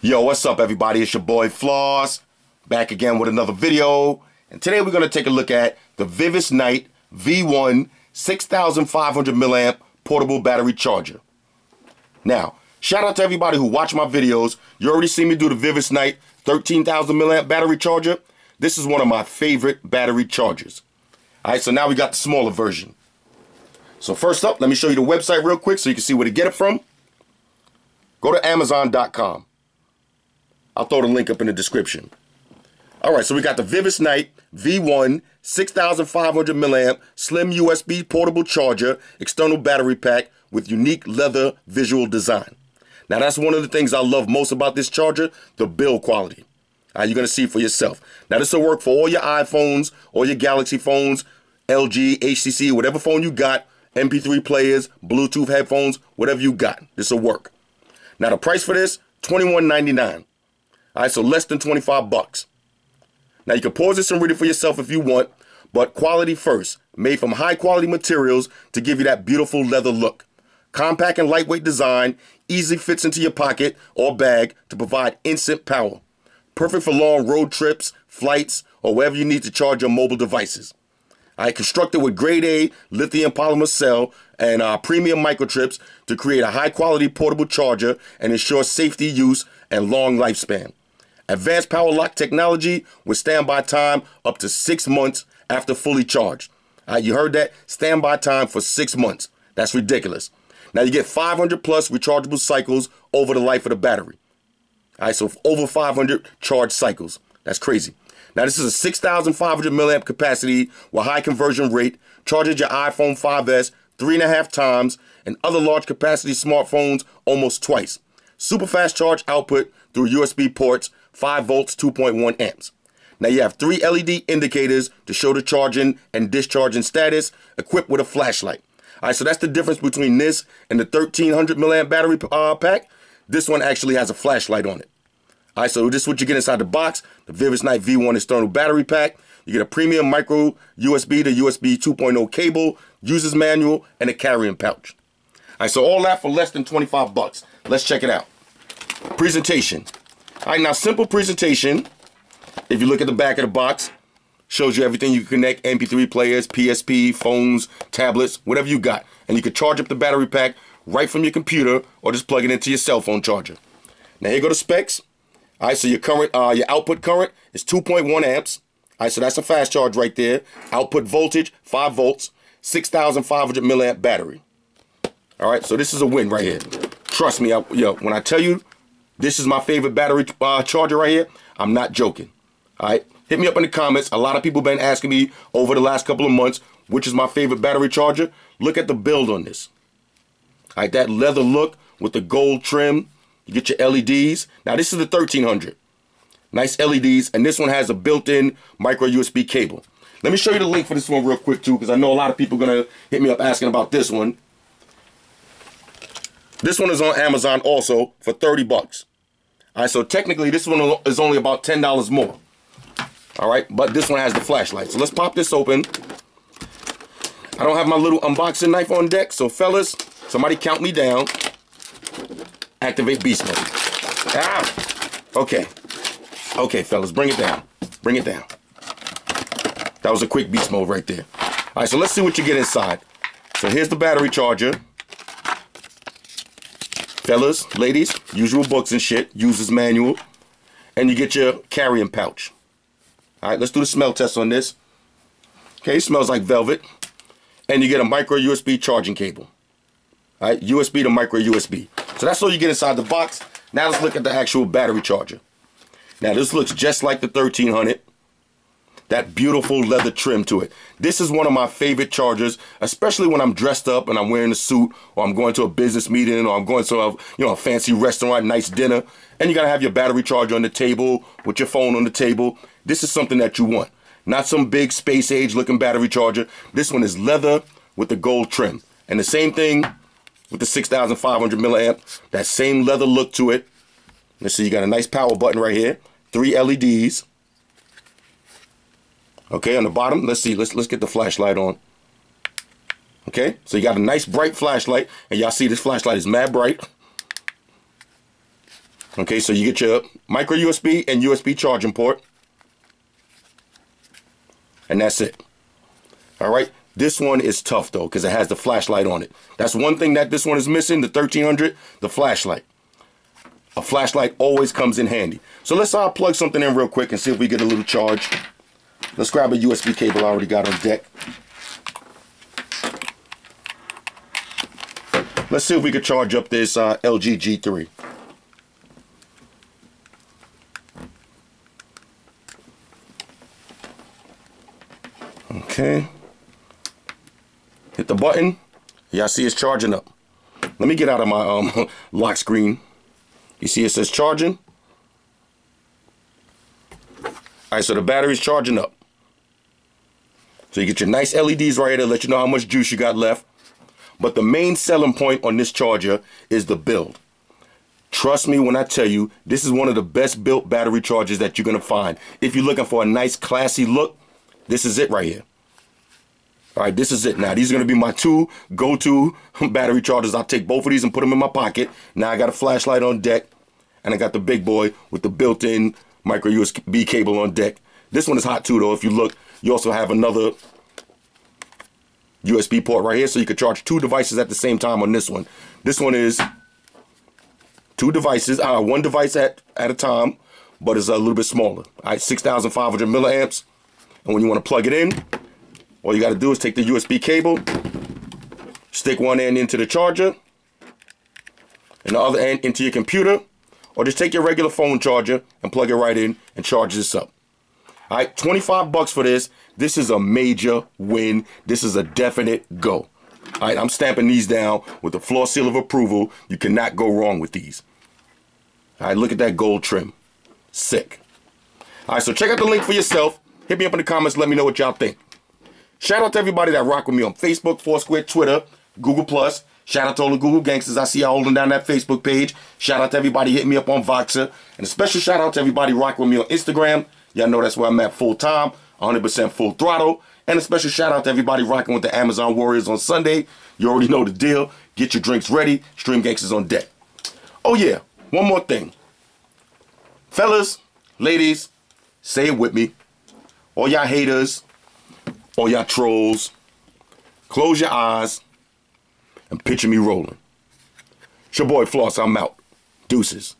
Yo, what's up everybody? It's your boy Floss, back again with another video. And today we're going to take a look at the Vivis Knight V1 6500 milliamp portable battery charger. Now, shout out to everybody who watched my videos. You already seen me do the Vivis Knight 13,000 milliamp battery charger. This is one of my favorite battery chargers. Alright, so now we got the smaller version. So first up, let me show you the website real quick so you can see where to get it from. Go to Amazon.com. I'll throw the link up in the description. Alright, so we got the Vivis Knight V1 6500 milliamp slim USB portable charger external battery pack with unique leather visual design. Now that's one of the things I love most about this charger, the build quality. You're going to see for yourself. Now this will work for all your iPhones, all your Galaxy phones, LG, HTC, whatever phone you got, MP3 players, Bluetooth headphones, whatever you got, this will work. Now the price for this, $21.99. Alright, so less than 25 bucks. Now you can pause this and read it for yourself if you want, but quality first, made from high quality materials to give you that beautiful leather look. Compact and lightweight design, easily fits into your pocket or bag to provide instant power. Perfect for long road trips, flights, or wherever you need to charge your mobile devices. Alright, constructed with grade A lithium polymer cell and premium microchips to create a high quality portable charger and ensure safety use and long lifespan. Advanced power lock technology with standby time up to 6 months after fully charged. You heard that? Standby time for 6 months. That's ridiculous. Now you get 500 plus rechargeable cycles over the life of the battery. Alright, so over 500 charge cycles. That's crazy. Now this is a 6,500 milliamp capacity with high conversion rate. Charges your iPhone 5S 3.5 times and other large capacity smartphones almost twice. Super fast charge output through USB ports. 5 volts, 2.1 amps. Now you have 3 LED indicators to show the charging and discharging status, equipped with a flashlight. Alright, so that's the difference between this and the 1300 milliamp battery pack. This one actually has a flashlight on it. Alright, so this is what you get inside the box, the Vivis Knight V1 external battery pack. You get a premium micro USB to USB 2.0 cable, user's manual, and a carrying pouch. Alright, so all that for less than 25 bucks. Let's check it out. Presentation. Alright, now simple presentation. If you look at the back of the box, shows you everything you can connect, MP3 players, PSP, phones, tablets, whatever you got. And you can charge up the battery pack right from your computer or just plug it into your cell phone charger. Now here go the specs. Alright, so your current, your output current is 2.1 amps. Alright, so that's a fast charge right there. Output voltage, 5 volts, 6,500 milliamp battery. Alright, so this is a win right here. Trust me, when I tell you, this is my favorite battery charger right here. I'm not joking. Alright, hit me up in the comments. A lot of people been asking me over the last couple of months, which is my favorite battery charger. Look at the build on this. Alright, that leather look with the gold trim. You get your LEDs. Now this is the 1300. Nice LEDs, and this one has a built-in micro USB cable. Let me show you the link for this one real quick too, because I know a lot of people are going to hit me up asking about this one. This one is on Amazon also for 30 bucks. Alright, so technically this one is only about $10 more. Alright, but this one has the flashlight. So let's pop this open. I don't have my little unboxing knife on deck, so fellas, somebody count me down. Activate beast mode. Ah! Okay. Okay, fellas, bring it down. Bring it down. That was a quick beast mode right there. Alright, so let's see what you get inside. So here's the battery charger. Fellas, ladies, usual books and shit, user's manual, and you get your carrying pouch. Alright, let's do the smell test on this. Okay, smells like velvet. And you get a micro USB charging cable. Alright, USB to micro USB. So that's all you get inside the box. Now let's look at the actual battery charger. Now this looks just like the 1300. That beautiful leather trim to it. This is one of my favorite chargers, especially when I'm dressed up and I'm wearing a suit, or I'm going to a business meeting, or I'm going to a, a fancy restaurant, nice dinner, and you gotta have your battery charger on the table, with your phone on the table. This is something that you want. Not some big space age looking battery charger. This one is leather with the gold trim. And the same thing with the 6,500 milliamp, that same leather look to it. Let's see, you got a nice power button right here, 3 LEDs. Okay, on the bottom, let's see, let's get the flashlight on. Okay, so you got a nice bright flashlight, and y'all see this flashlight is mad bright. Okay, so you get your micro USB and USB charging port, and that's it. All right, this one is tough though because it has the flashlight on it. That's one thing that this one is missing, the 1300, the flashlight. A flashlight always comes in handy. So let's plug something in real quick and see if we get a little charge. Let's grab a USB cable I already got on deck. Let's see if we can charge up this LG G3. Okay. Hit the button. Y'all see it's charging up. Let me get out of my lock screen. You see it says charging. Alright, so the battery's charging up. So you get your nice LEDs right here to let you know how much juice you got left. But the main selling point on this charger is the build. Trust me when I tell you, this is one of the best built battery chargers that you're going to find. If you're looking for a nice classy look, this is it right here. Alright, this is it now. These are going to be my two go-to battery chargers. I'll take both of these and put them in my pocket. Now I got a flashlight on deck, and I got the big boy with the built-in micro USB cable on deck. This one is hot too though. If you look, you also have another USB port right here, so you can charge two devices at the same time on this one. This one is two devices, one device at a time, but it's a little bit smaller. All right, 6,500 milliamps, and when you want to plug it in, all you got to do is take the USB cable, stick one end into the charger, and the other end into your computer, or just take your regular phone charger and plug it right in and charge this up. All right, 25 bucks for this. This is a major win. This is a definite go. All right, I'm stamping these down with the floor seal of approval. You cannot go wrong with these. All right, look at that gold trim. Sick. All right, so check out the link for yourself. Hit me up in the comments. Let me know what y'all think. Shout out to everybody that rock with me on Facebook, Foursquare, Twitter, Google+. Shout out to all the Google gangsters. I see y'all holding down that Facebook page. Shout out to everybody hitting me up on Voxer. And a special shout out to everybody rocking with me on Instagram. Y'all know that's where I'm at full time, 100% full throttle. And a special shout out to everybody rocking with the Amazon Warriors on Sunday. You already know the deal. Get your drinks ready. Stream Gangsters on deck. Oh yeah, one more thing. Fellas, ladies, say it with me. All y'all haters, all y'all trolls, close your eyes and picture me rolling. It's your boy Floss, I'm out. Deuces.